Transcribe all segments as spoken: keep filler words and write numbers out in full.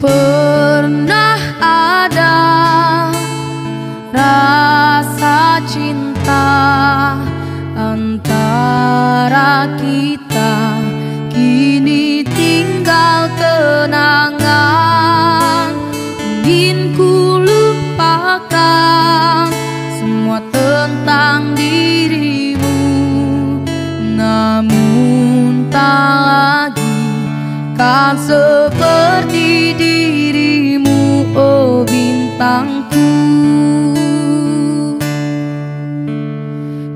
Pernah ada rasa cinta antara kita, kini tinggal kenangan. Ingin ku lupakan semua tentang dirimu, namun tak lagi kan seperti dirimu, oh bintangku.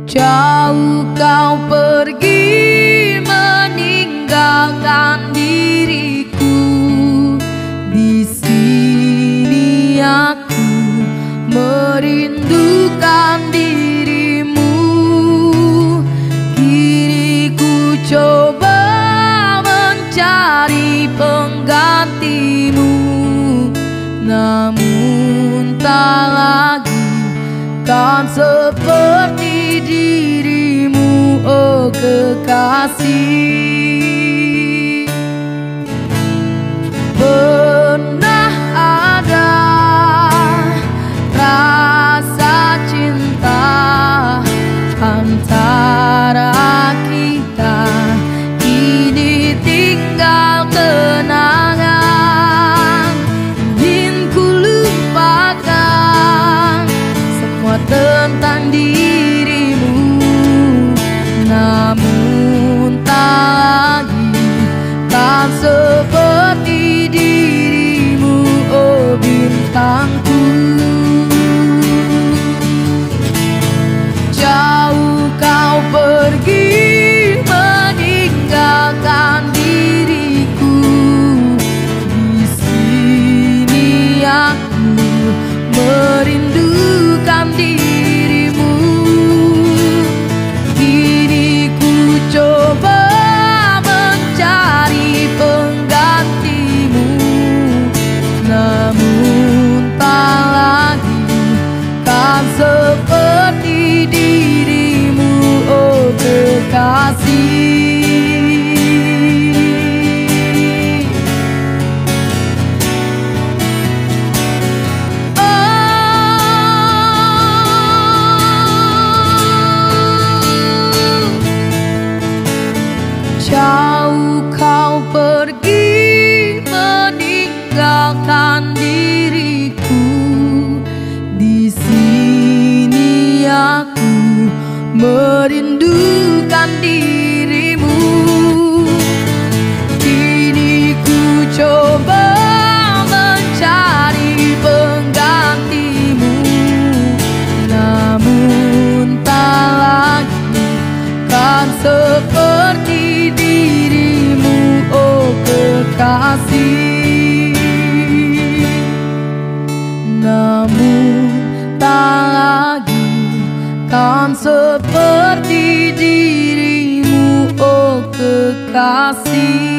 Jauh kau pergi meninggalkan diriku, di sini aku merindukan dirimu. Kini ku coba mencari penggantimu, namun tak lagi kan seperti dirimu, oh kekasih. Pernah ada rasa cinta antara kita, kini tinggal kenangan. Ingin ku lupakan semua tentang dirimu, namun tak lagi kan seperti dirimu, oh bintangku. Jauh kau pergi meninggalkan diriku, di sini aku merindukan dirimu. Seperti dirimu, oh kekasih. Oh, jauh kau pergi meninggalkan diriku, di sini aku merindukan dirimu. Kini ku coba mencari penggantimu, namun tak lagi kan seperti dirimu, oh kekasih. Namun tak lagi kan seperti dirimu, oh kekasih.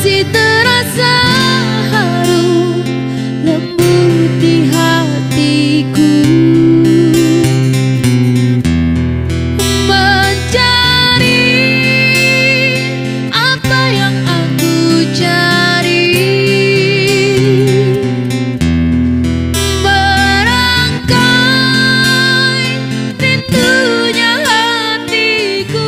masih terasa harum lembut di hatiku, mencari apa yang aku cari. Merangkai pintunya hatiku,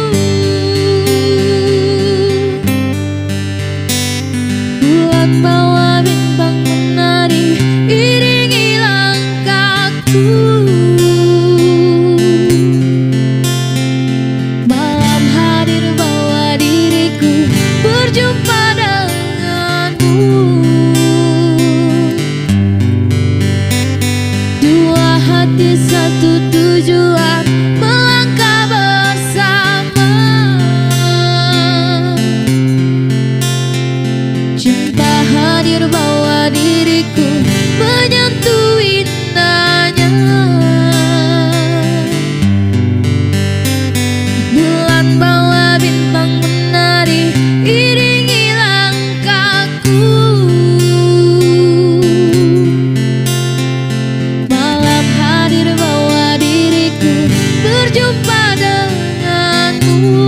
buat bawah bimbang menari iringi langkahku. Malam hadir bawa diriku berjumpa denganmu. Dua hati satu tujuan melangkah bersama. Cinta hadir bawa diriku menyentuh indahnya. Bulan bawa bintang menari iringi langkahku. Malam hadir bawa diriku berjumpa denganmu.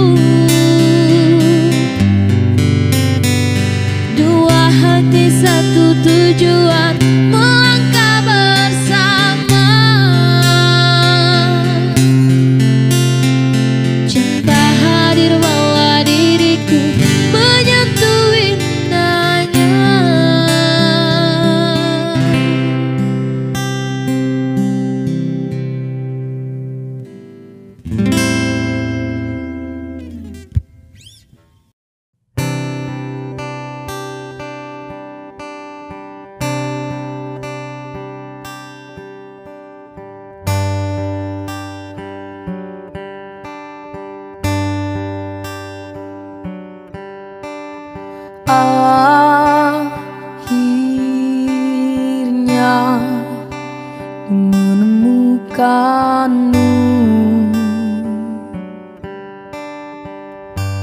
Dua hati satu tujuan melangkah bersama. Cinta hadir bawa diriku menyentuh indahnya. Akhirnya menemukanmu, saat hati ini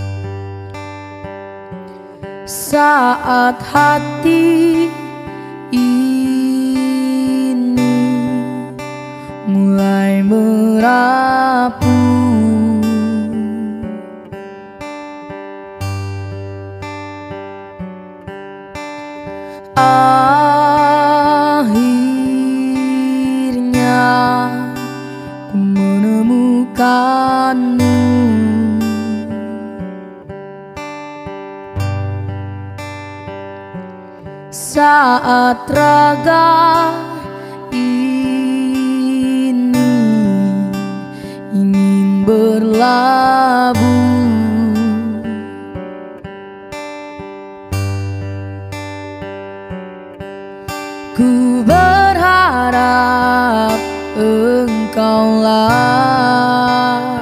mulai merapu. Akhirnya ku menemukanmu, saat raga ini ingin berlabuh. Ku berharap engkaulah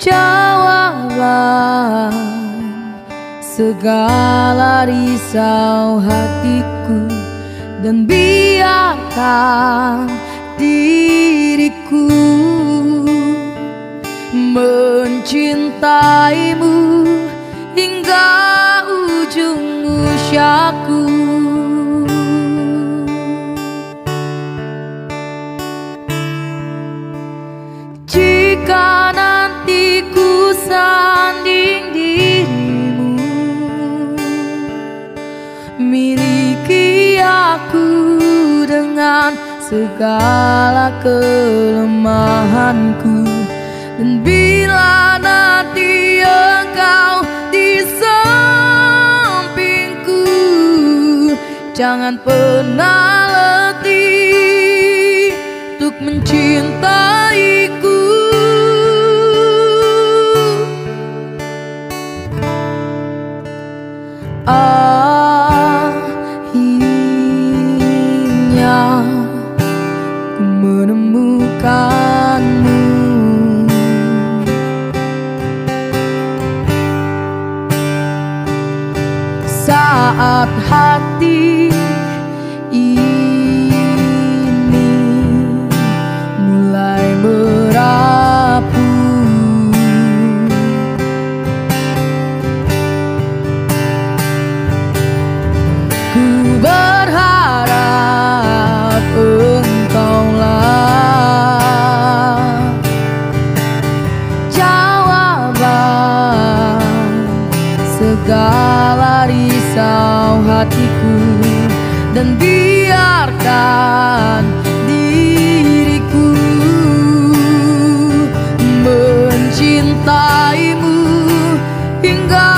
jawaban segala risau hatiku, dan biarkan diriku mencintaimu hingga ujung usiaku. Jika nanti ku sanding dirimu, miliki aku dengan segala kelemahanku, dan bila nanti engkau di sampingku, jangan pernah letih untuk mencintaiku. Akhirnya ku menemukanmu, saat hati ini mulai merapu. segala risau hatiku, dan biarkan diriku mencintaimu hingga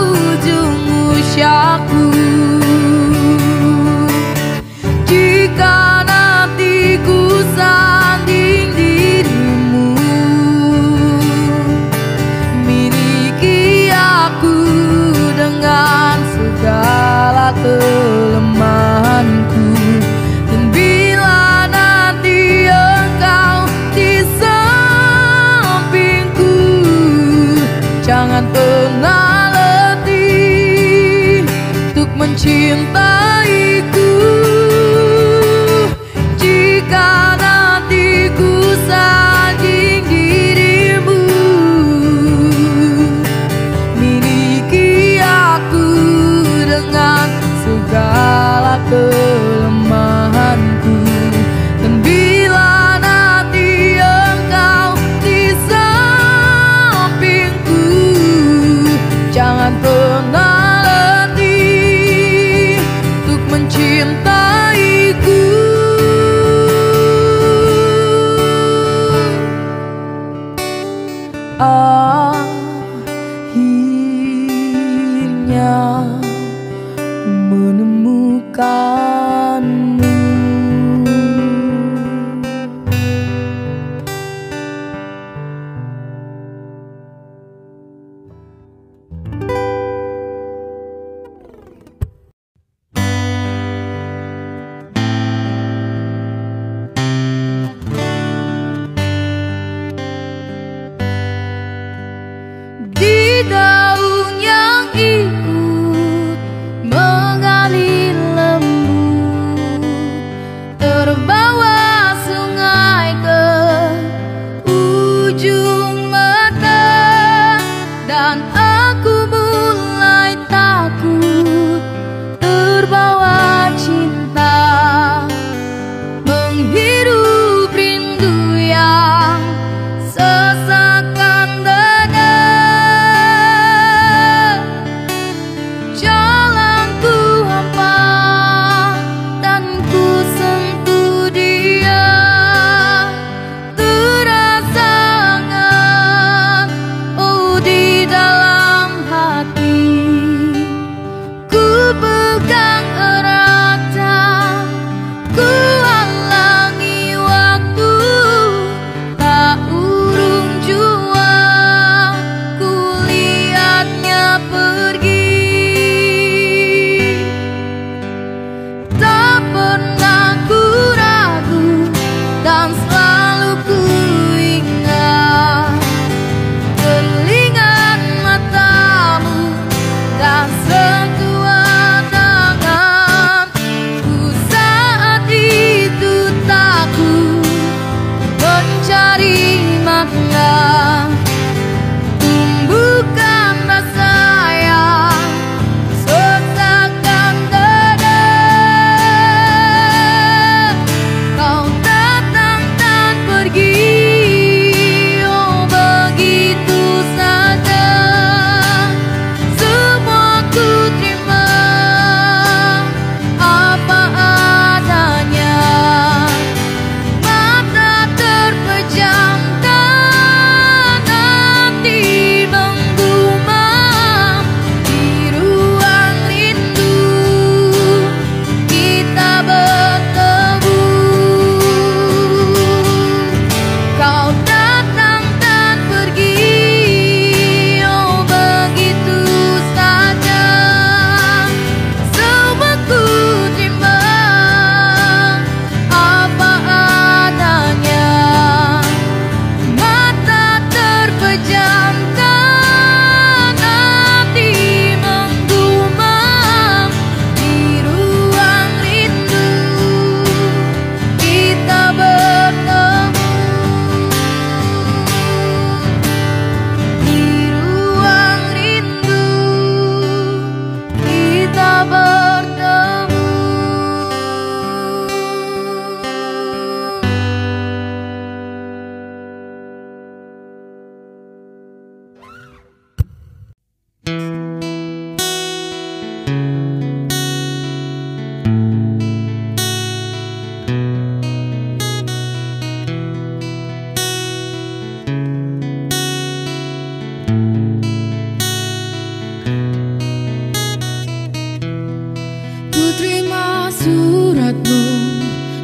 ujung usiaku. Jika nantiku sanding dirimu, miliki aku dengan segala kelemahanku. Dan bila nanti engkau di sampingku, jangan pernah letih untuk mencintaiku. Jika nanti ku saking dirimu, miliki aku dengan segala kelemahanku. Dan bila nanti engkau di sampingku, jangan pernah letih untuk mencintaiku. Akhirnya menemukanmu. Di daun yang itu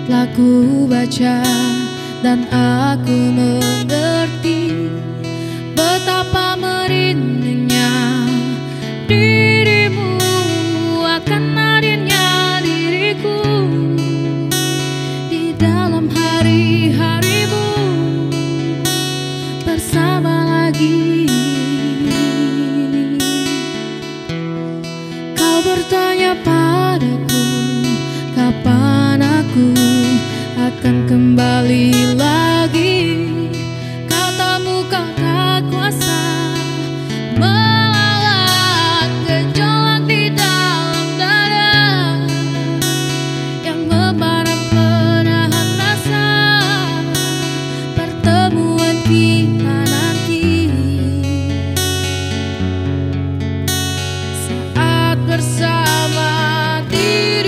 telah ku baca dan aku mengerti betapa merindingnya dirimu akan hadirnya diriku di dalam hari-harimu bersama lagi. Kau bertanya padaku kapan aku akan kembali lagi. Katamu kau tak kuasa melawan gejolak di dalam dada yang membaran penahan rasa pertemuan kita nanti saat bersama diri.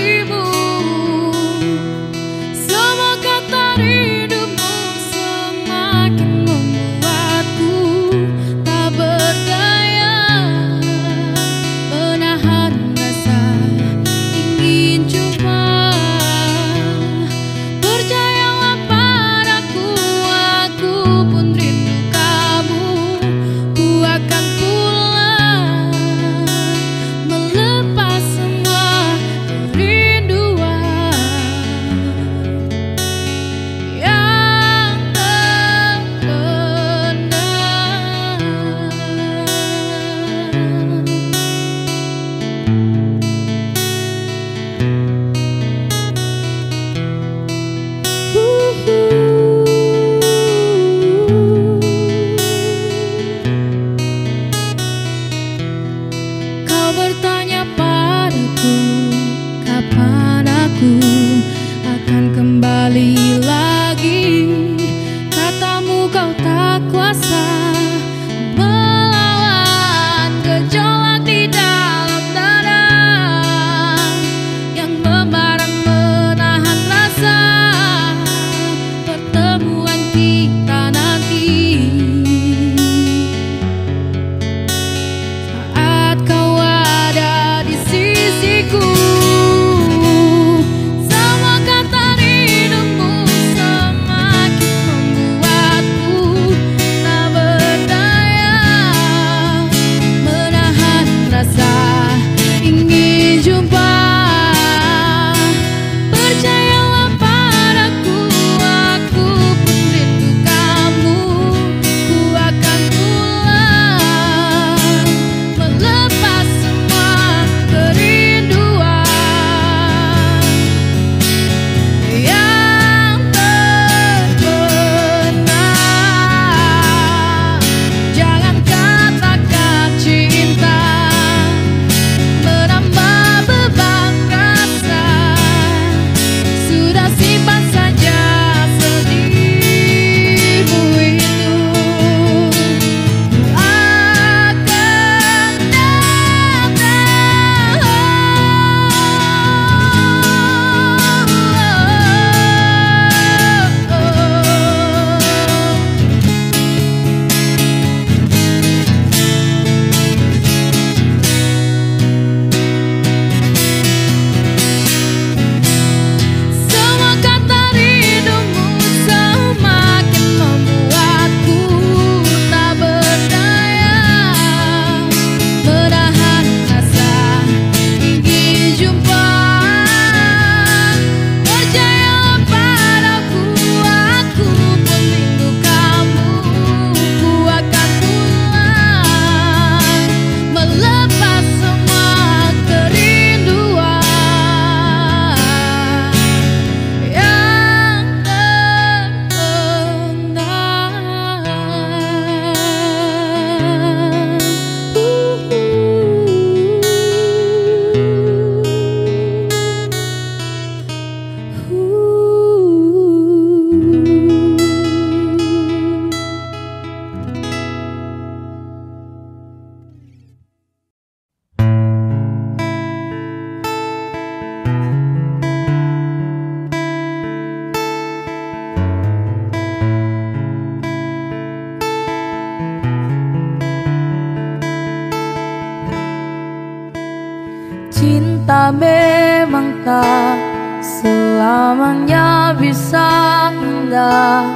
Cinta memang tak Selamanya bisa indah,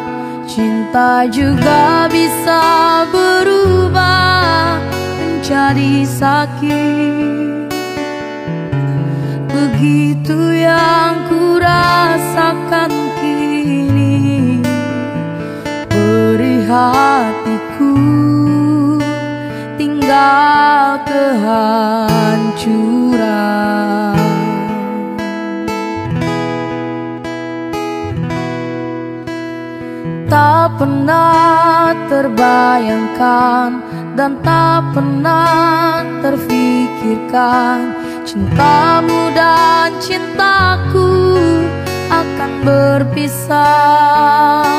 cinta juga bisa berubah menjadi sakit. Begitu yang ku rasakan kini, perih hatiku tinggal kehancuran. Tak pernah terbayangkan dan tak pernah terfikirkan, cintamu dan cintaku akan berpisah.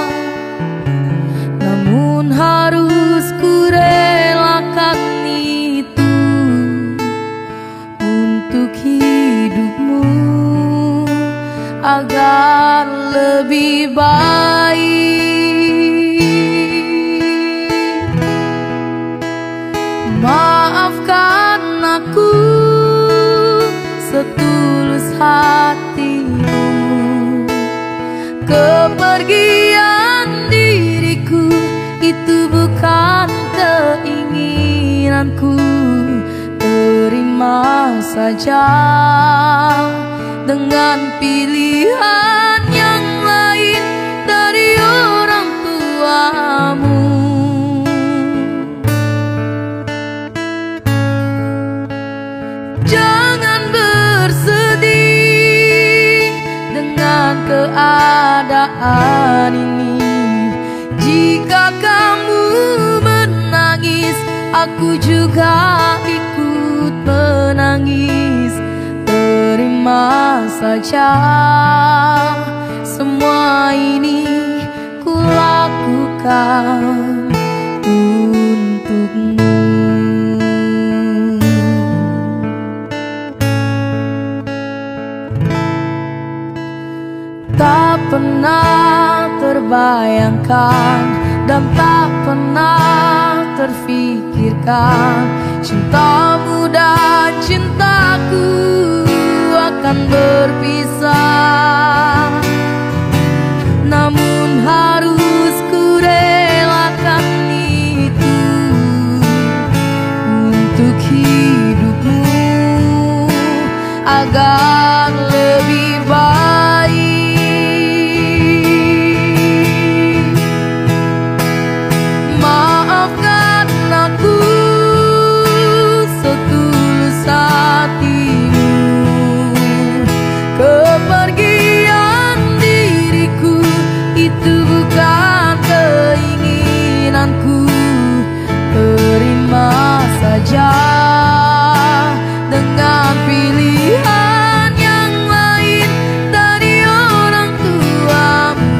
Namun harus ku relakan itu untuk hidupmu agar lebih baik. Maafkan aku setulus hatimu, kepergian diriku itu bukan keinginanku. Terima saja dengan pilihan yang lain dari orang tuamu. Keadaan ini, jika kamu menangis, aku juga ikut menangis. Terima saja semua ini kulakukan untukmu. Tak pernah terbayangkan dan tak pernah terfikirkan, cintamu dan cintaku akan berpisah. Namun harus ku relakan itu untuk hidupmu agar lebih baik. Dengan pilihan yang lain dari orang tuamu,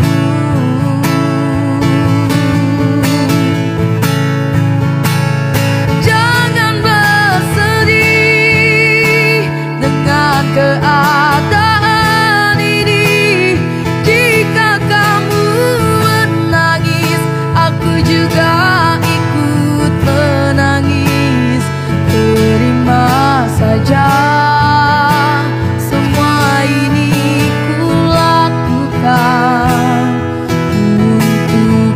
jangan bersedih dengan keadaan ini. Jika kamu menangis, aku juga ikut menangis. Terima saja semua ini kulakukan untukmu.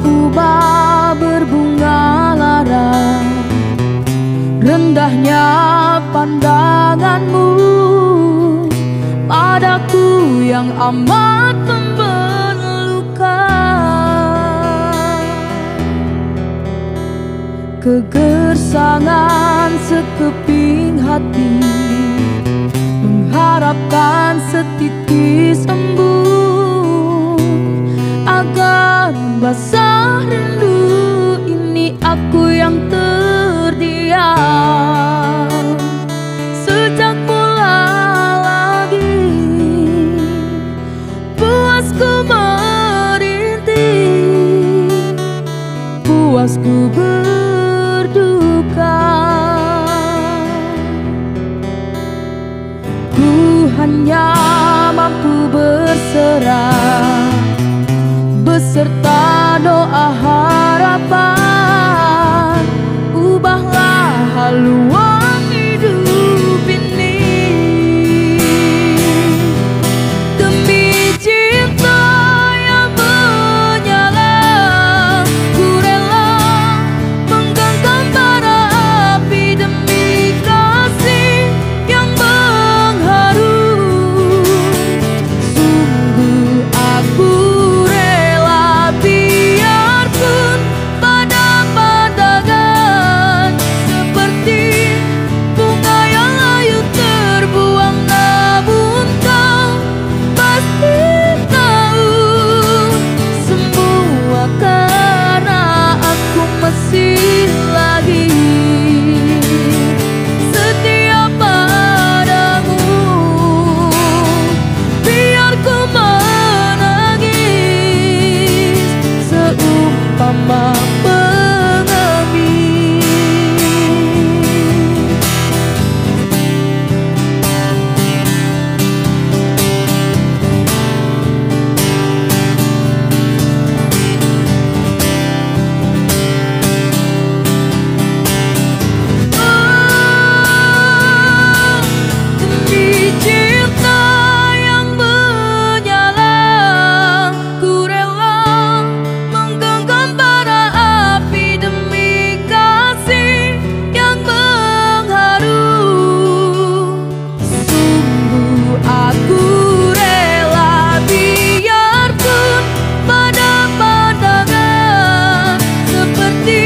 Ubah berbunga lara, rendahnya pandanganmu padaku yang amat memperlukan. Kegersangan sekeping hati mengharapkan setitis embun agar basah rindu ini. Aku yang terdiam sejak pula lagi hanya mampu berserah beserta doa harapan. Ubahlah haluan hidup ini demi cinta yang menyala. Ku rela menggenggam bara api demi kasih yang mengharu. Sungguh aku rela biarpun padam-padagan seperti bunga yang layu terbuang. Namun kau pasti tahu semua karena aku masih lagi setia padamu. Biar ku menangis seumpama pengemis. Oh, demi cinta yang menyala, ku rela menggenggam bara api demi kasih yang mengharu. Sungguh aku rela biarpun padam-padaman seperti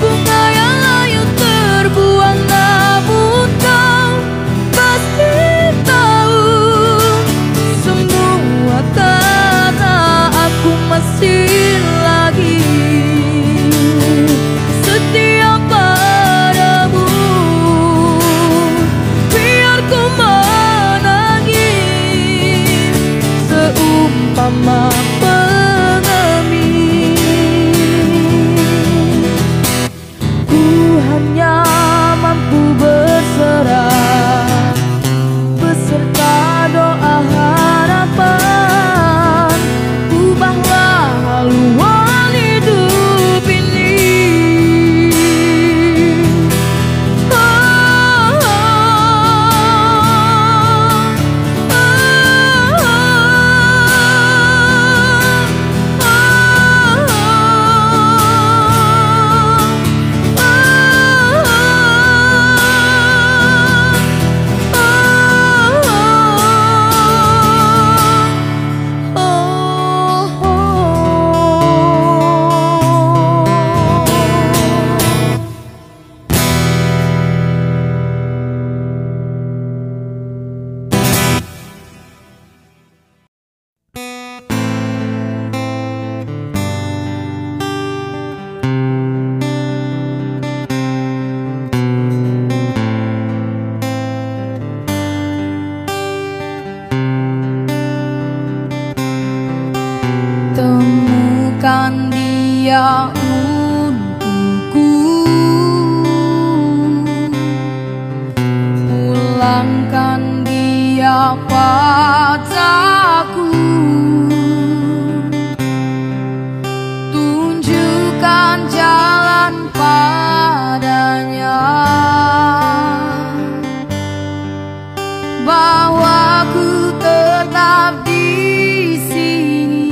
bunga yang layu terbuang. Namun kau pasti tahu semua karena aku masih lagi setia padamu. Biar ku menangis seumpama pengemis. Ku hanya mampu berserah beserta doa harapan. Ubahlah haluan hidup ini. Oh, oh, oh, oh, oh. Temukan dia untukku, pulangkan dia padaku. Tunjukkan jalan padanya, bahwa ku tetap di sini.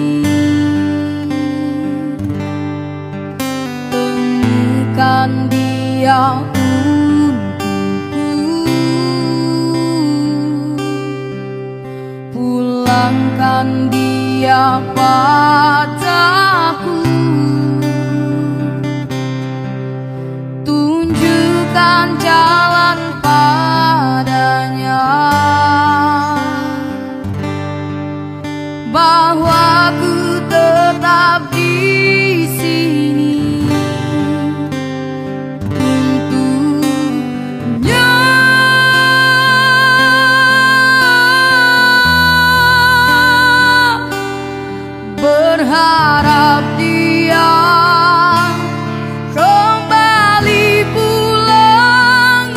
Temukan dia untukku, pulangkan dia padaku. Tunjukkan jalan padanya, bahwa ku tetap di sini untuknya. Berharap dia kembali pulang.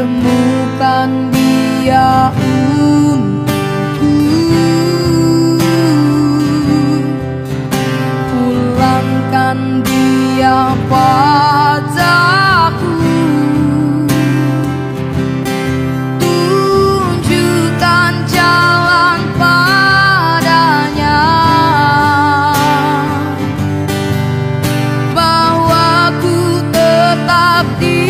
temukan dia untukku. Pulangkan dia padaku. Tunjukkan jalan padanya, bahwa ku tetap di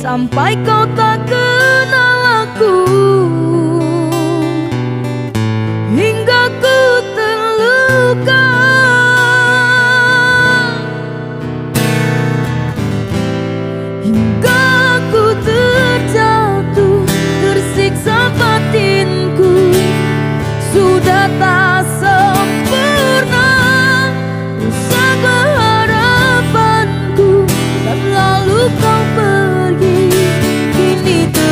sampai kau tak kenal aku, hingga ku terluka. Hingga ku terjatuh, tersiksa batinku. Sudah tak sempurna, rusaklah harapanku. Dan lalu kau pergi. Itu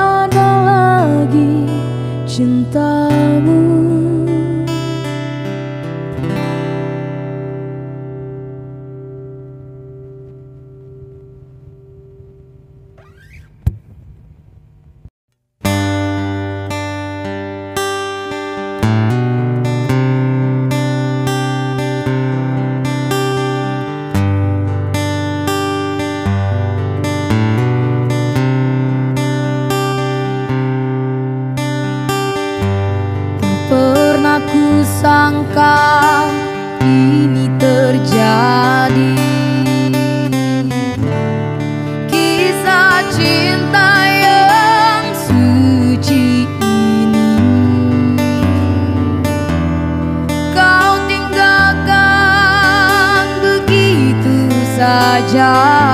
ada lagi cintamu. Jangan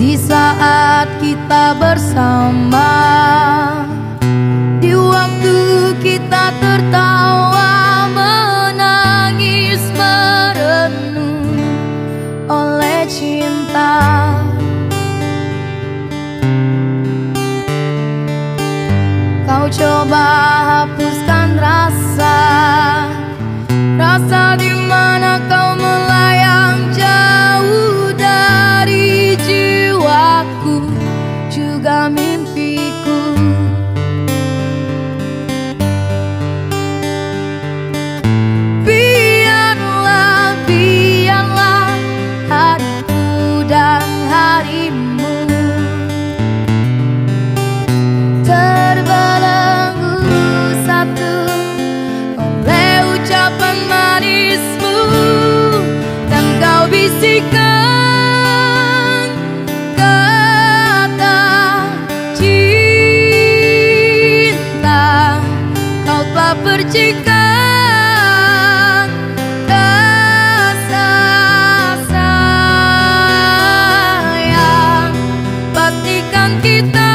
Di saat kita bersama, di waktu kita tertawa, menangis, merenung oleh cinta. Kau coba hapuskan rasa, rasa di mana kau melayang jauh dari jiwaku, juga mimpiku. Biarlah, biarlah hariku dan harimu terbelenggu satu oleh ucapan manismu, dan kau bisikkan kata cinta. Kau telah percikan kasih sayang, pastikan kita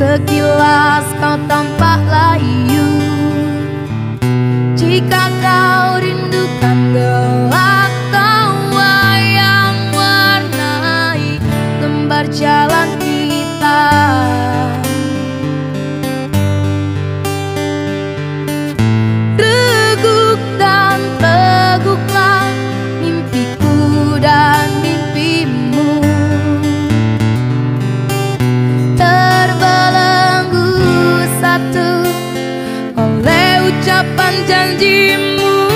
sekilas kau tampak layu. Jika kau rindukan gelap tawa yang warnai lembar jalan kita, reguk dan teguklah mimpiku dan mimpimu, oleh ucapan janjimu,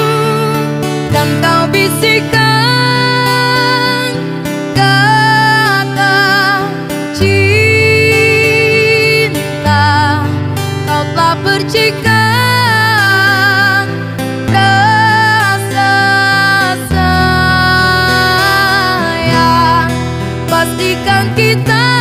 dan kau bisikkan kata cinta. Kau telah percikan rasa sayang, pastikan kita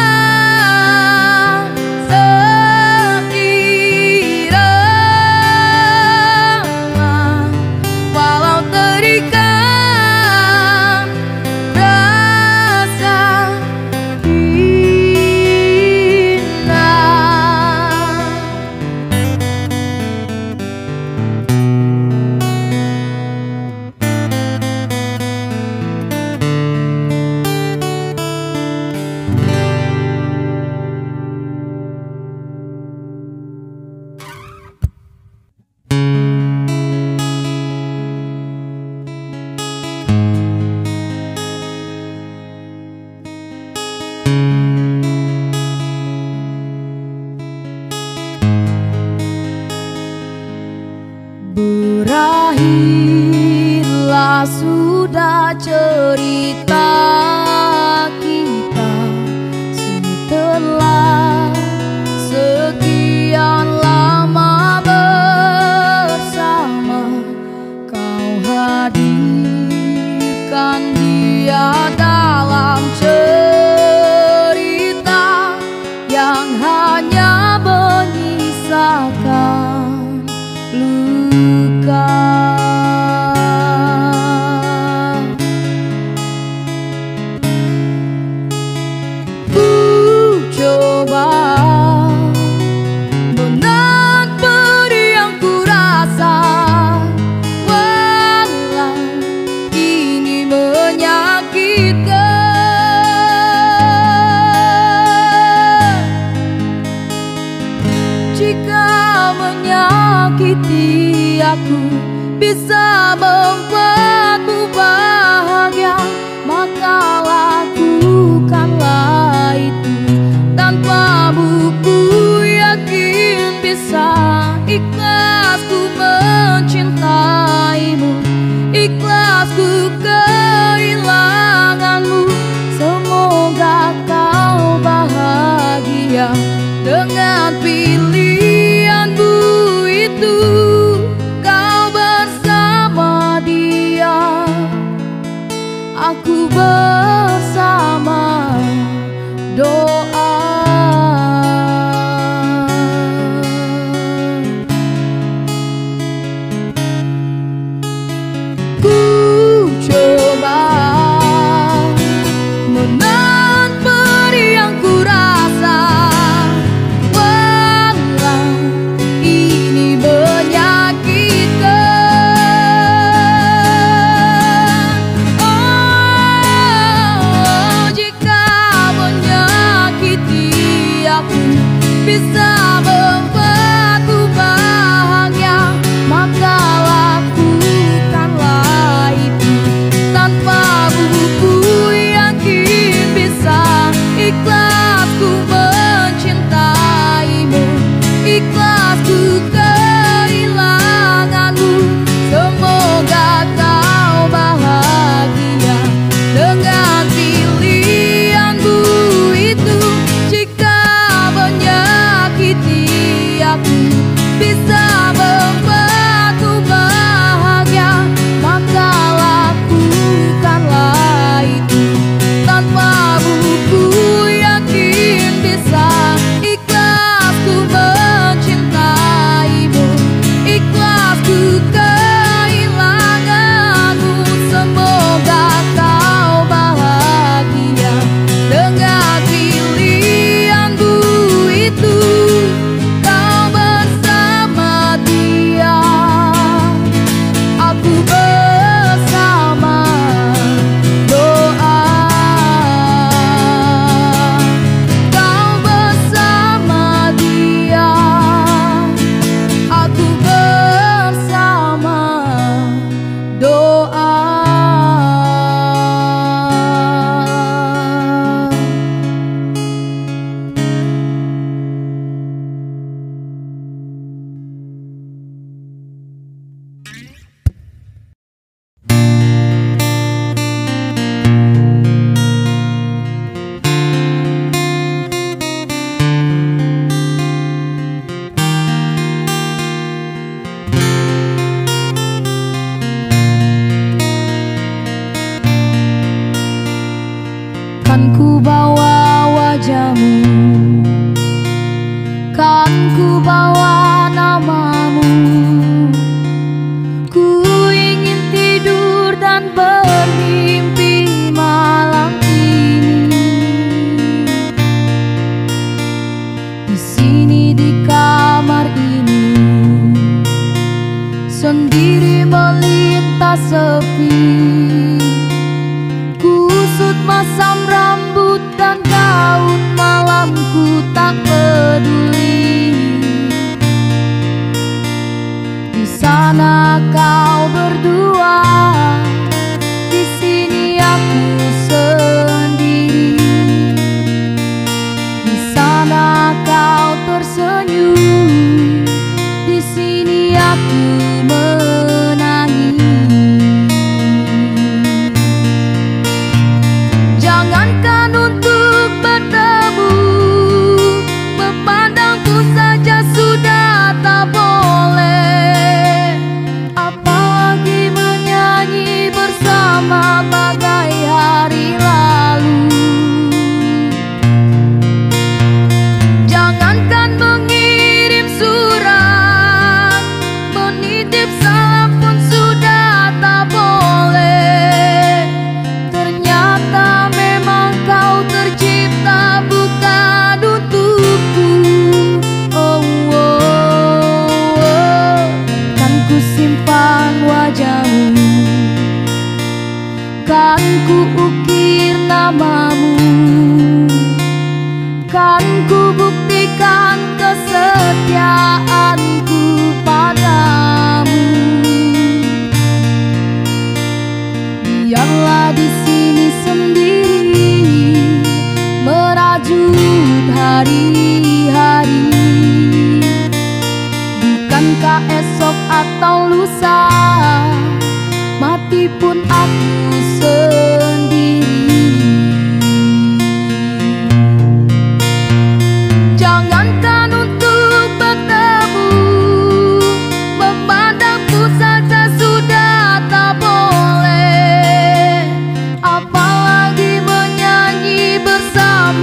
kehilanganmu. Semoga kau bahagia. doa. Ku coba menahan pedih yang ku rasa, walau ini menyakitkan. Oh, jika menyakiti aku bisa membuatku bahagia, maka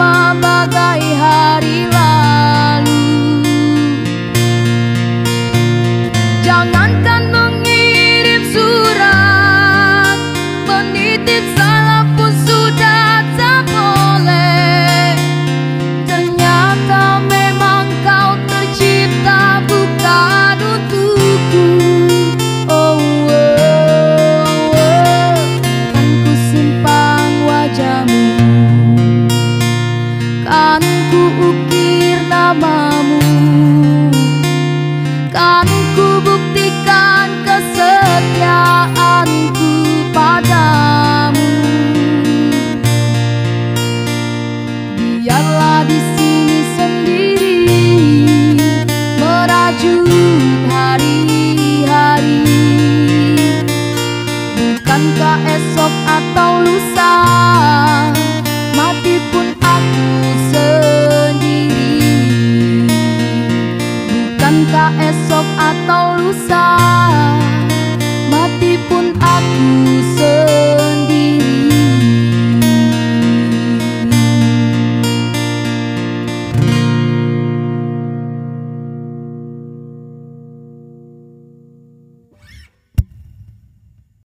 Mama. biarlah di